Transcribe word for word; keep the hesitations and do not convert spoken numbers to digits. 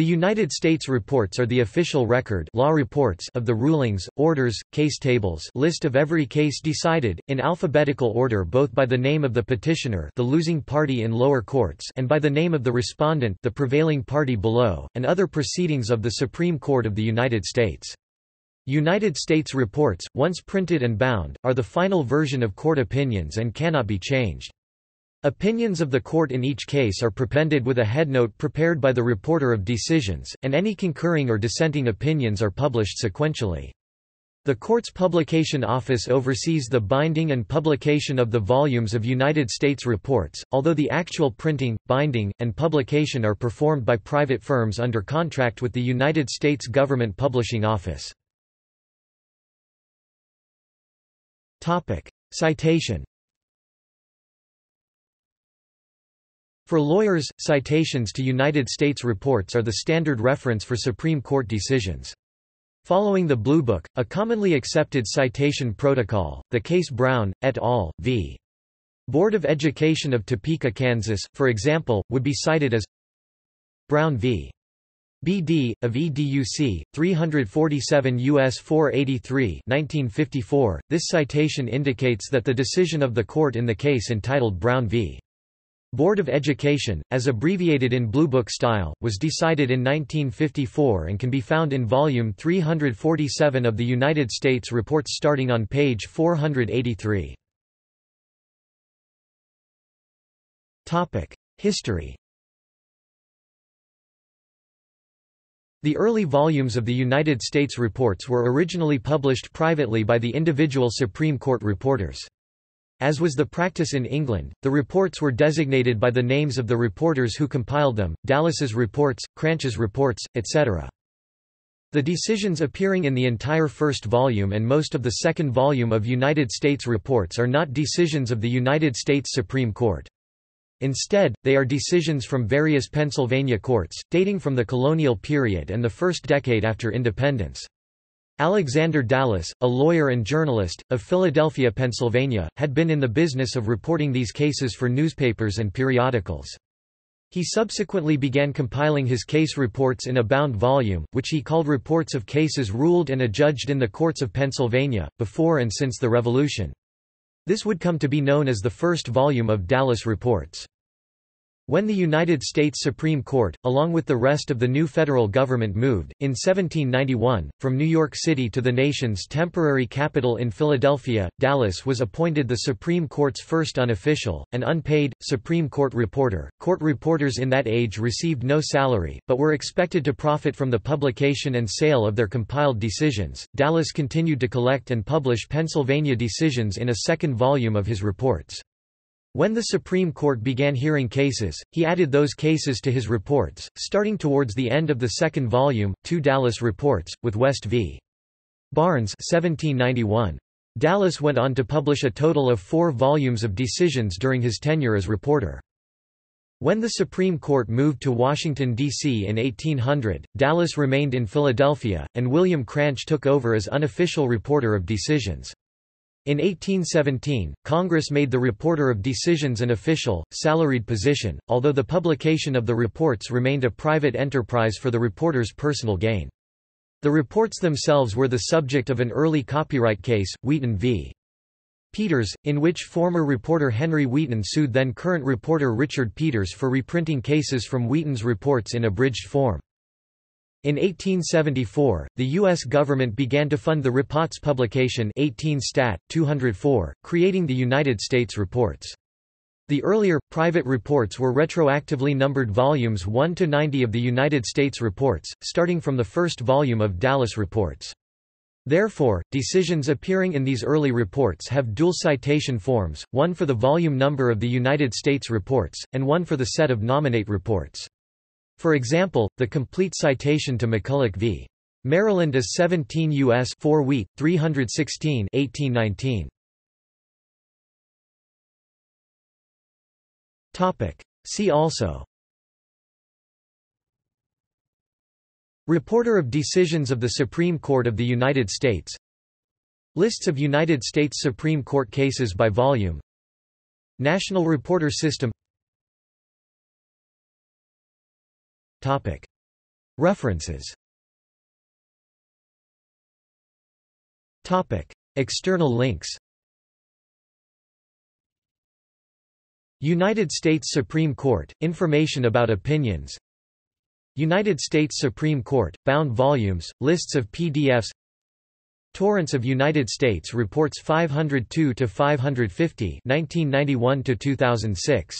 The United States Reports are the official record law reports of the rulings, orders, case tables list of every case decided, in alphabetical order both by the name of the petitioner the losing party in lower courts and by the name of the respondent the prevailing party below, and other proceedings of the Supreme Court of the United States. United States Reports, once printed and bound, are the final version of court opinions and cannot be changed. Opinions of the court in each case are prepended with a headnote prepared by the reporter of decisions, and any concurring or dissenting opinions are published sequentially. The court's publication office oversees the binding and publication of the volumes of United States Reports, although the actual printing, binding, and publication are performed by private firms under contract with the United States Government Publishing Office. Topic: Citation. For lawyers, citations to United States Reports are the standard reference for Supreme Court decisions. Following the Bluebook, a commonly accepted citation protocol, the case Brown, et al. v. Board of Education of Topeka, Kansas, for example, would be cited as Brown v. B D, of E D U C, three forty-seven U S four eighty-three nineteen fifty-four. This citation indicates that the decision of the court in the case entitled Brown v. Board of Education, as abbreviated in Bluebook style, was decided in nineteen fifty-four and can be found in Volume three forty-seven of the United States Reports starting on page four eighty-three. History. The early volumes of the United States Reports were originally published privately by the individual Supreme Court reporters. As was the practice in England, the reports were designated by the names of the reporters who compiled them, Dallas's reports, Cranch's reports, et cetera. The decisions appearing in the entire first volume and most of the second volume of United States Reports are not decisions of the United States Supreme Court. Instead, they are decisions from various Pennsylvania courts, dating from the colonial period and the first decade after independence. Alexander Dallas, a lawyer and journalist, of Philadelphia, Pennsylvania, had been in the business of reporting these cases for newspapers and periodicals. He subsequently began compiling his case reports in a bound volume, which he called Reports of Cases Ruled and Adjudged in the Courts of Pennsylvania, Before and Since the Revolution. This would come to be known as the first volume of Dallas Reports. When the United States Supreme Court, along with the rest of the new federal government moved, in seventeen ninety-one, from New York City to the nation's temporary capital in Philadelphia, Dallas was appointed the Supreme Court's first unofficial, and unpaid, Supreme Court reporter. Court reporters in that age received no salary, but were expected to profit from the publication and sale of their compiled decisions. Dallas continued to collect and publish Pennsylvania decisions in a second volume of his reports. When the Supreme Court began hearing cases, he added those cases to his reports, starting towards the end of the second volume, two Dallas reports, with West v. Barnes seventeen ninety-one. Dallas went on to publish a total of four volumes of decisions during his tenure as reporter. When the Supreme Court moved to Washington, D C in eighteen hundred, Dallas remained in Philadelphia, and William Cranch took over as unofficial reporter of decisions. In eighteen seventeen, Congress made the reporter of decisions an official, salaried position, although the publication of the reports remained a private enterprise for the reporter's personal gain. The reports themselves were the subject of an early copyright case, Wheaton v. Peters, in which former reporter Henry Wheaton sued then-current reporter Richard Peters for reprinting cases from Wheaton's reports in abridged form. In eighteen seventy-four, the U S government began to fund the Reports publication eighteen stat two oh four, creating the United States Reports. The earlier, private reports were retroactively numbered volumes one to ninety of the United States Reports, starting from the first volume of Dallas Reports. Therefore, decisions appearing in these early reports have dual citation forms, one for the volume number of the United States Reports, and one for the set of nominate reports. For example, the complete citation to McCulloch v. Maryland is seventeen U S four Wheat, three sixteen eighteen nineteen. See also: Reporter of Decisions of the Supreme Court of the United States, Lists of United States Supreme Court cases by volume, National Reporter System. Topic. References. Topic: External links. United States Supreme Court, information about opinions. United States Supreme Court, bound volumes, lists of P D Fs. Torrents of United States Reports five oh two to five fifty, nineteen ninety-one to two thousand six.